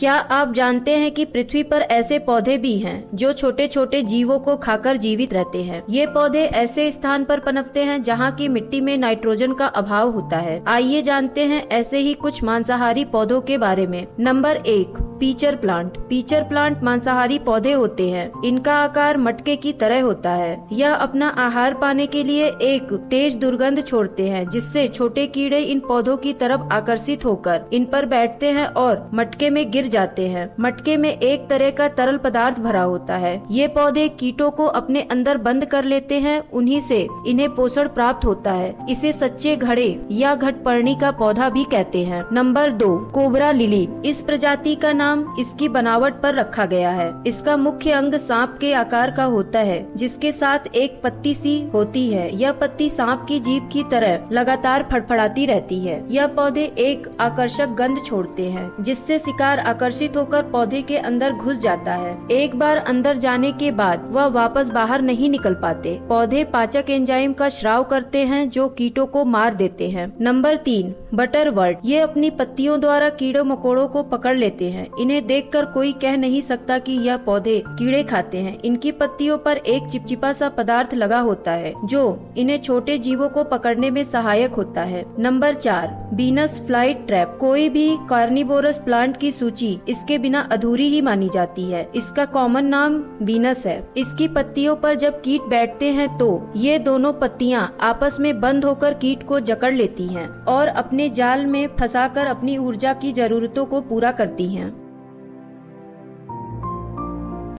क्या आप जानते हैं कि पृथ्वी पर ऐसे पौधे भी हैं जो छोटे छोटे जीवों को खाकर जीवित रहते हैं। ये पौधे ऐसे स्थान पर पनपते हैं जहाँ की मिट्टी में नाइट्रोजन का अभाव होता है। आइए जानते हैं ऐसे ही कुछ मांसाहारी पौधों के बारे में। Number 1, pitcher plant. Pitcher plant मांसाहारी पौधे होते हैं। इनका आकार मटके की तरह होता है। यह अपना आहार पाने के लिए एक तेज दुर्गंध छोड़ते हैं, जिससे छोटे कीड़े इन पौधों की तरफ आकर्षित होकर इन पर बैठते हैं और मटके में गिर जाते हैं। मटके में एक तरह का तरल पदार्थ भरा होता है। ये पौधे कीटों को अपने अंदर बंद कर लेते हैं। उन्हीं से इन्हें पोषण प्राप्त होता है। इसे सच्चे घड़े या घटपर्णी का पौधा भी कहते हैं। Number 2, cobra lily. इस प्रजाति का नाम इसकी बनावट पर रखा गया है। इसका मुख्य अंग सांप के आकार का होता है, जिसके साथ एक पत्ती सी होती है। यह पत्ती सांप की जीभ की तरह लगातार फड़फड़ाती रहती है। यह पौधे एक आकर्षक गंध छोड़ते हैं, जिससे शिकार आकर्षित होकर पौधे के अंदर घुस जाता है। एक बार अंदर जाने के बाद वह वापस बाहर नहीं निकल पाते। पौधे पाचक एंजाइम का स्राव करते हैं, जो कीटों को मार देते हैं। Number 3, butterwort. ये अपनी पत्तियों द्वारा कीड़ों मकोड़ों को पकड़ लेते हैं। इन्हें देखकर कोई कह नहीं सकता कि यह पौधे कीड़े खाते हैं। इनकी पत्तियों पर एक चिपचिपा सा पदार्थ लगा होता है, जो इन्हें छोटे जीवों को पकड़ने में सहायक होता है। Number 4, Venus flytrap. कोई भी कार्निवोरस प्लांट की सूची इसके बिना अधूरी ही मानी जाती है। इसका कॉमन नाम वीनस है। इसकी पत्तियों पर जब कीट बैठते हैं तो ये दोनों पत्तियां आपस में बंद होकर कीट को जकड़ लेती हैं और अपने जाल में फंसाकर अपनी ऊर्जा की जरूरतों को पूरा करती हैं।